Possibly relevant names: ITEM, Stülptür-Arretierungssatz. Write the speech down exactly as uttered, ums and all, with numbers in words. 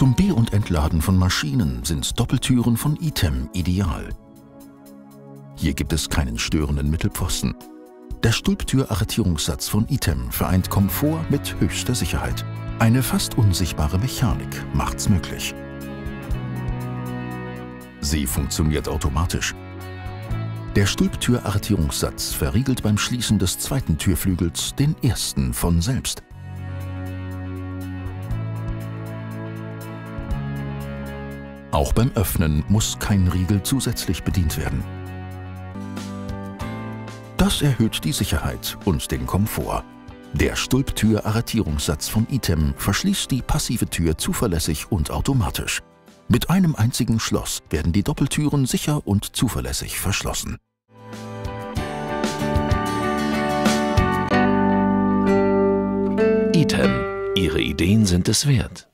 Zum Be- und Entladen von Maschinen sind Doppeltüren von ITEM ideal. Hier gibt es keinen störenden Mittelpfosten. Der Stülptür-Arretierungssatz von ITEM vereint Komfort mit höchster Sicherheit. Eine fast unsichtbare Mechanik macht's möglich. Sie funktioniert automatisch. Der Stülptür-Arretierungssatz verriegelt beim Schließen des zweiten Türflügels den ersten von selbst. Auch beim Öffnen muss kein Riegel zusätzlich bedient werden. Das erhöht die Sicherheit und den Komfort. Der Stülptür-Arretierungssatz von ITEM verschließt die passive Tür zuverlässig und automatisch. Mit einem einzigen Schloss werden die Doppeltüren sicher und zuverlässig verschlossen. ITEM. Ihre Ideen sind es wert.